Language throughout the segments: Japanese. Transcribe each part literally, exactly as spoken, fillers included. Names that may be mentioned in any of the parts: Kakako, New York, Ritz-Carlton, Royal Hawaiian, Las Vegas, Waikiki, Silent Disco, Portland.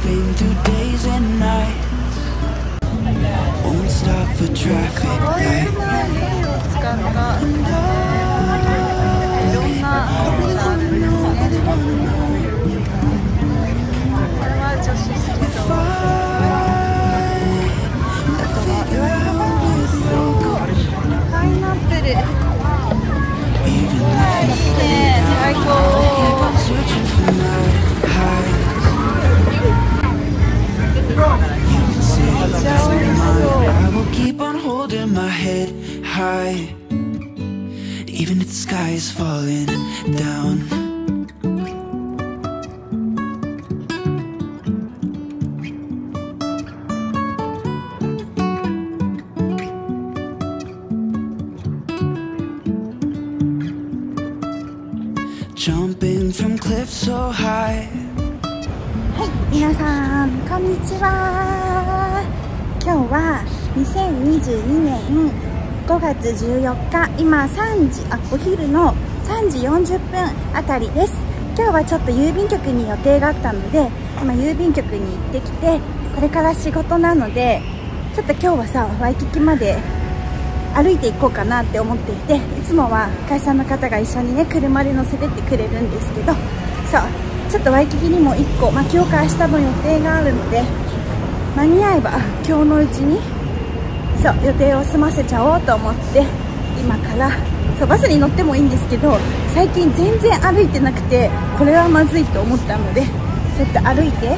driving through days and nights. Won't stop for traffic lights. I really wanna know, really wanna know if I figure out where you'll go. Even if it's thin, I keep on searching for my highs. I will keep on holding my head high, even if the sky is falling down. Jumping from cliffs so high. はい、皆さんこんにちは。今日はにせんにじゅうにねんごがつじゅうよっか、今さんじ、あ、お昼のさんじよんじゅっぷんあたりです。今日はちょっと郵便局に予定があったので、今郵便局に行ってきて、これから仕事なので、ちょっと今日はさ、ワイキキまで歩いていこうかなって思っていて、いつもは会社の方が一緒にね、車で乗せてってくれるんですけど、そう。ちょっとワイキキにもいっこ、まあ、今日か明日の予定があるので、間に合えば今日のうちにそう予定を済ませちゃおうと思って、今からそうバスに乗ってもいいんですけど、最近全然歩いてなくて、これはまずいと思ったので、ちょっと歩いて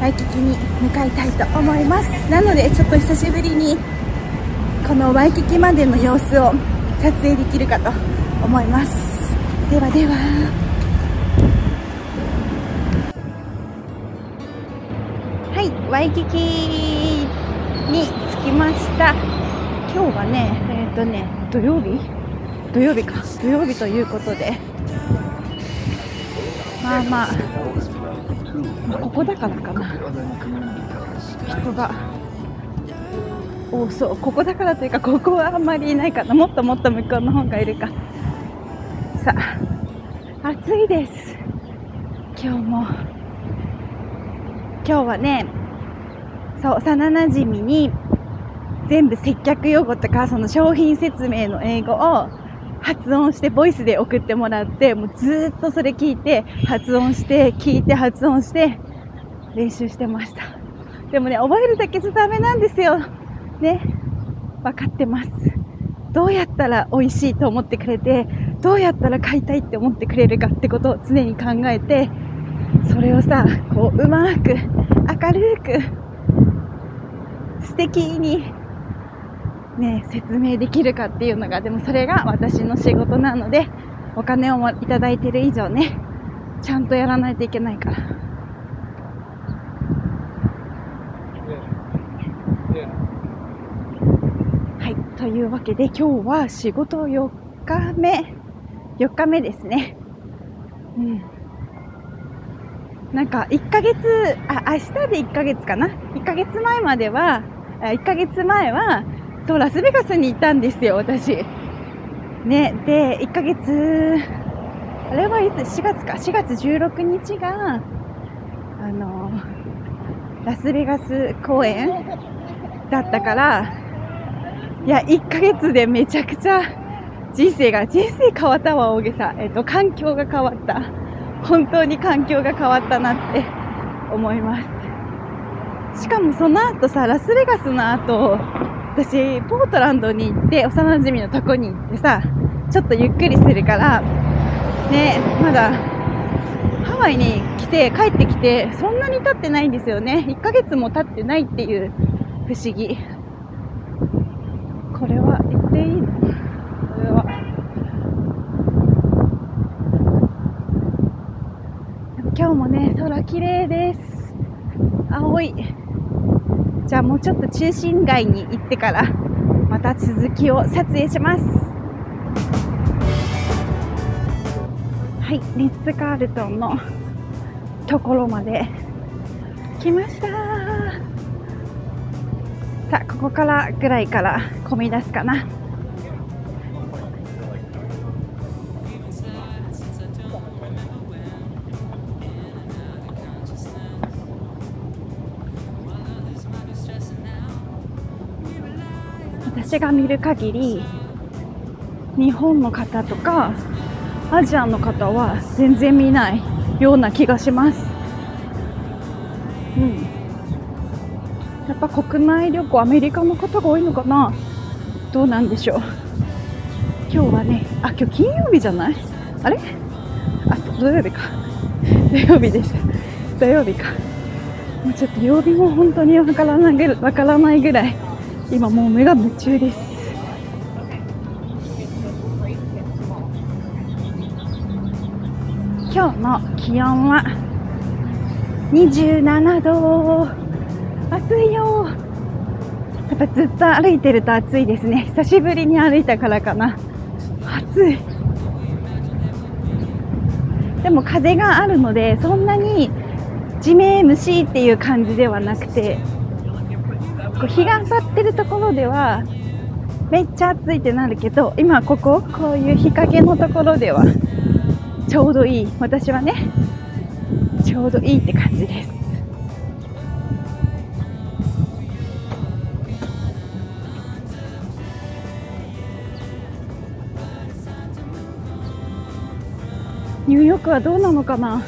ワイキキに向かいたいと思います。なのでちょっと久しぶりにこのワイキキまでの様子を撮影できるかと思います。ではでは。ワイキキに着きました。今日はね、えっ、ー、とね、土曜日土曜日か。土曜日ということで。まあまあ、まあ、ここだからかな。人が多そう。ここだからというか、ここはあんまりいないかな。もっともっと向こうの方がいるか。さあ、暑いです。今日も。今日はね、そう幼なじみに全部接客用語とかその商品説明の英語を発音してボイスで送ってもらって、もうずっとそれ聞いて発音して聞いて発音して練習してました。でもね、覚えるだけじゃダメなんですよね。分かってます。どうやったら美味しいと思ってくれて、どうやったら買いたいって思ってくれるかってことを常に考えて、それをさ、こううまく明るく素敵にね説明できるかっていうのが、でもそれが私の仕事なので、お金をいただいてる以上ね、ちゃんとやらないといけないから。はい、というわけで今日は仕事よっかめよっかめですね。うん、なんかいっかげつ、あ、明日でいっかげつかな。いっかげつまえまでは、いっかげつまえは、そう、ラスベガスに行ったんですよ、私。ね、で、いっかげつ、あれはいつ、しがつか、しがつじゅうろくにちが、あの、ラスベガス公演だったから、いや、いっかげつでめちゃくちゃ人生が、人生変わったわ、大げさ。えっと、環境が変わった。本当に環境が変わったなって思います。しかもその後さ、ラスベガスの後、私、ポートランドに行って、幼馴染のとこに行ってさ、ちょっとゆっくりするから、ね、まだ、ハワイに来て、帰ってきて、そんなに経ってないんですよね。いっかげつも経ってないっていう不思議。これは言っていいの？これは。今日もね、空綺麗です。青い。じゃあもうちょっと中心街に行ってからまた続きを撮影します。はい、リッツ・カールトンのところまで来ました。さあ、ここからぐらいから混み出すかな。私が見る限り日本の方とかアジアの方は全然見ないような気がします。うん、やっぱ国内旅行アメリカの方が多いのかな、どうなんでしょう。今日はね、あ、今日金曜日じゃない？あれ？あ、土曜日か。土曜日でした。土曜日か。もうちょっと曜日も本当にわからない、わからないぐらい今もう目が夢中です。今日の気温はにじゅうななど、暑いよ。やっぱずっと歩いてると暑いですね。久しぶりに歩いたからかな。暑い。でも風があるのでそんなに地面蒸しっていう感じではなくて、こう日が当たってるところではめっちゃ暑いってなるけど、今こここういう日陰のところではちょうどいい、私はねちょうどいいって感じです。ニューヨークはどうなのかな。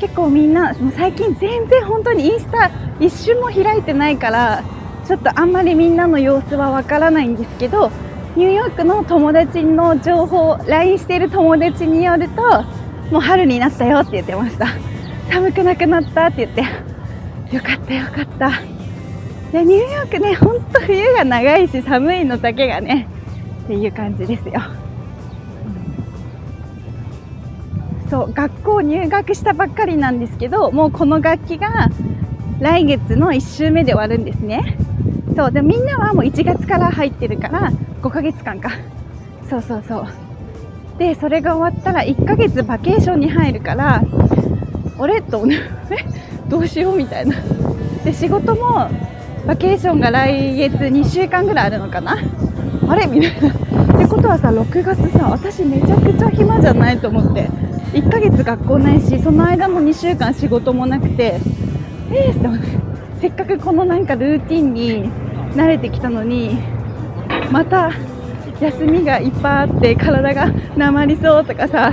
結構みんなもう最近全然本当にインスタ一瞬も開いてないから、ちょっとあんまりみんなの様子はわからないんですけど、ニューヨークの友達の情報、 ライン している友達によるともう春になったよって言ってました。寒くなくなったって言ってよかったよかった。いやニューヨークね、ほんと冬が長いし寒いのだけがねっていう感じですよ。そう、学校入学したばっかりなんですけど、もうこの学期が来月のいっ週目で終わるんですね。そうで、みんなはもういちがつから入ってるからごかげつかんか、そうそうそう。でそれが終わったらいっかげつバケーションに入るから、あれとどうしようみたいな。で仕事もバケーションが来月にしゅうかんぐらいあるのかな、あれみたいな。ってことはさ、ろくがつさ、私めちゃくちゃ暇じゃないと思って、いっかげつ学校ないしその間もにしゅうかん仕事もなくて、えー、っとせっかくこのなんかルーティンに慣れてきたのに、また休みがいっぱいあって体がなまりそうとかさ、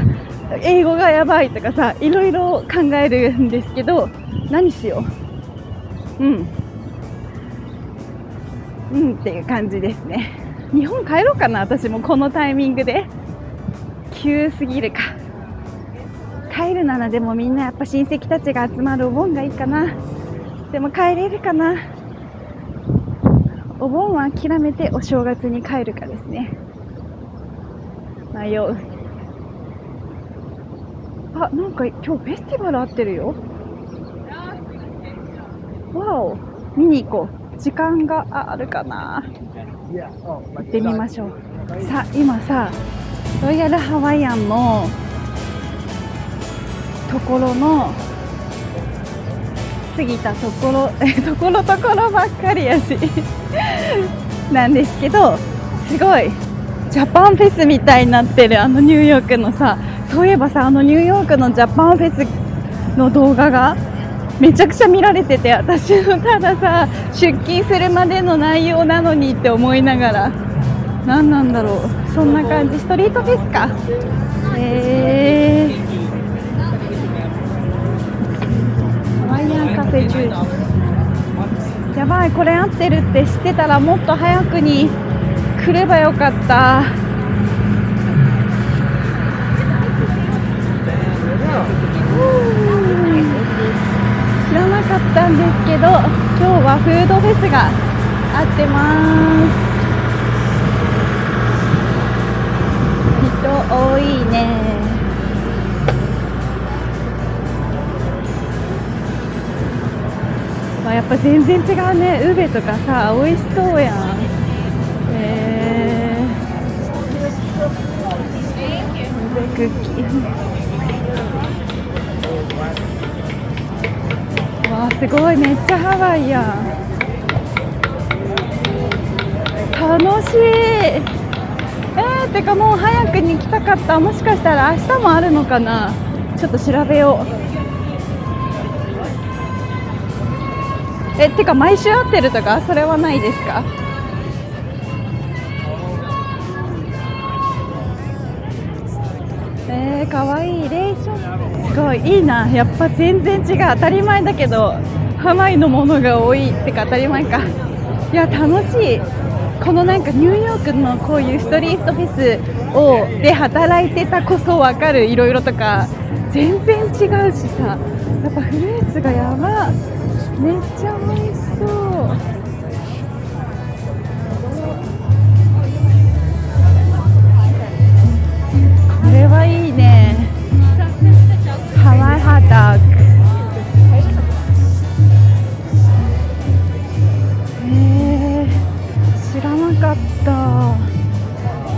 英語がやばいとかさ、いろいろ考えるんですけど、何しよう、うんうんっていう感じですね。日本帰ろうかな、私もこのタイミングで。急すぎるか。帰るならでもみんなやっぱ親戚たちが集まるお盆がいいかな。でも帰れるかな。お盆は諦めてお正月に帰るかですね。迷う。あ、なんか今日フェスティバルあってるよ。わお、見に行こう。時間があるかな。行ってみましょう。さ、今さ、ロイヤルハワイアンのところの過ぎたところところところばっかりやしなんですけど、すごいジャパンフェスみたいになってる。あのニューヨークのさ、そういえばさ、あのニューヨークのジャパンフェスの動画がめちゃくちゃ見られてて、私のたださ出勤するまでの内容なのにって思いながら、何なんだろう、そんな感じ。ストリートフェスか。へえー、やばい、これ合ってるって知ってたらもっと早くに来ればよかった。知らなかったんですけど、今日はフードフェスが合ってます。人多いね。やっぱ全然違うね。ウベとかさ、美味しそうやん。えー、クッキーわあ、すごい、めっちゃハワイやん。楽しい。えー、てかもう早くに来たかった。もしかしたら明日もあるのかな、ちょっと調べよう。え、てか毎週会ってるとかそれはないですか。えー、かわいい。レーションすごいいいな。やっぱ全然違う。当たり前だけどハワイのものが多いってか当たり前か。いや楽しい。このなんかニューヨークのこういうストリートフェスをで働いてたこそ分かるいろいろとか全然違うしさ、やっぱフルーツがやば。めっちゃ美味しそう。これはいいね。ハワイハタク。えー、知らなかった。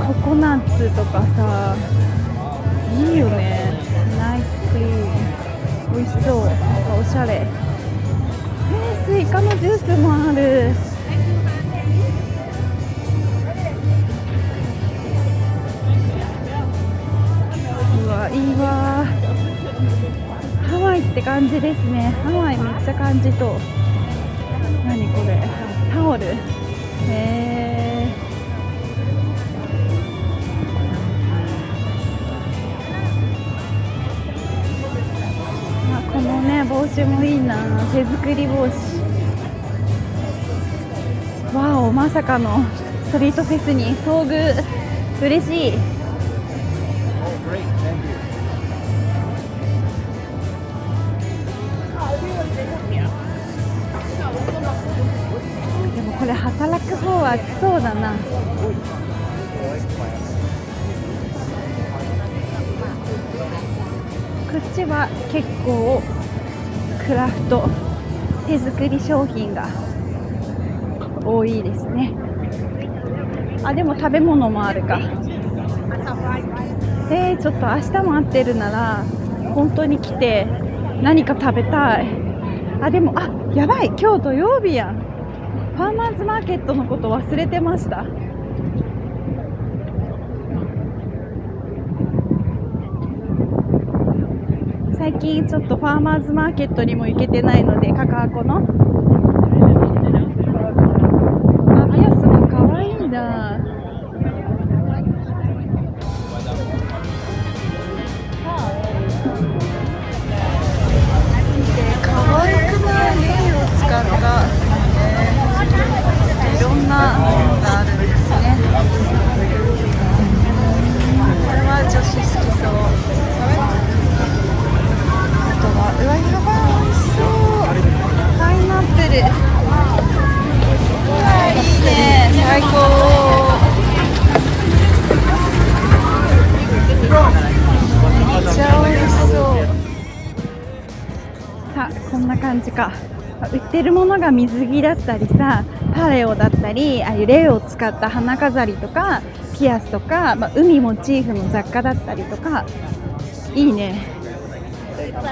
ココナッツとかさ、いいよね。ナイスクリーム。美味しそう。なんかおしゃれ。えー、スイカのジュースもある。いいわ。ハワイって感じですね。ハワイめっちゃ感じと。何これ、タオル。へー、あ、このね帽子もいいな。手作り帽子。わお、まさかのストリートフェスに遭遇。嬉しい。でもこれ働く方は暑そうだな。こっちは結構クラフト手作り商品が多いですね。あ、でも食べ物もあるか。えー、ちょっと明日も会ってるなら本当に来て何か食べたい。あ、でも、あ、やばい、今日土曜日やん。ファーマーズマーケットのこと忘れてました。最近ちょっとファーマーズマーケットにも行けてないので、カカアコの。あ、ピアスもかわいいんだ。いろんなものがあるんですね。これは女子好きそう。あとは、うわ、やばい、美味しそう。パイナップル。いいね、最高。めっちゃ美味しそう。さあ、こんな感じか。売ってるものが水着だったりさ、パレオだったり、ああいうレイを使った花飾りとかピアスとか、まあ、海モチーフの雑貨だったりとか。いいね。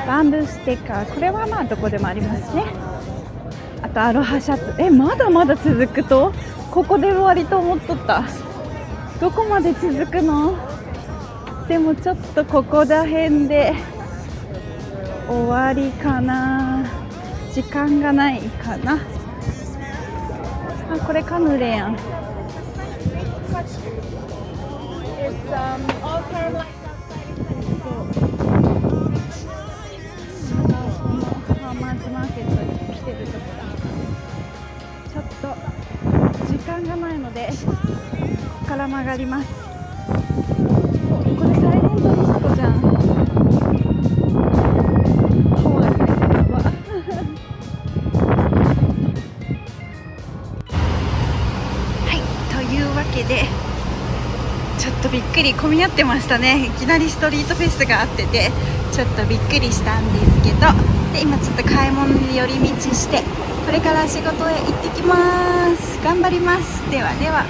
バンブーステッカー、これはまあどこでもありますね。あとアロハシャツ。え、まだまだ続くと。ここで終わりと思っとった。どこまで続くの。でもちょっとここら辺で終わりかな。時間がないかな。あ、これカヌレやん。ちょっと時間がないのでここから曲がります。これサイレントディスコじゃん。びっくり、混み合ってましたね。いきなりストリートフェスがあっててちょっとびっくりしたんですけど、で今ちょっと買い物に寄り道して、これから仕事へ行ってきます。頑張ります。ではでは。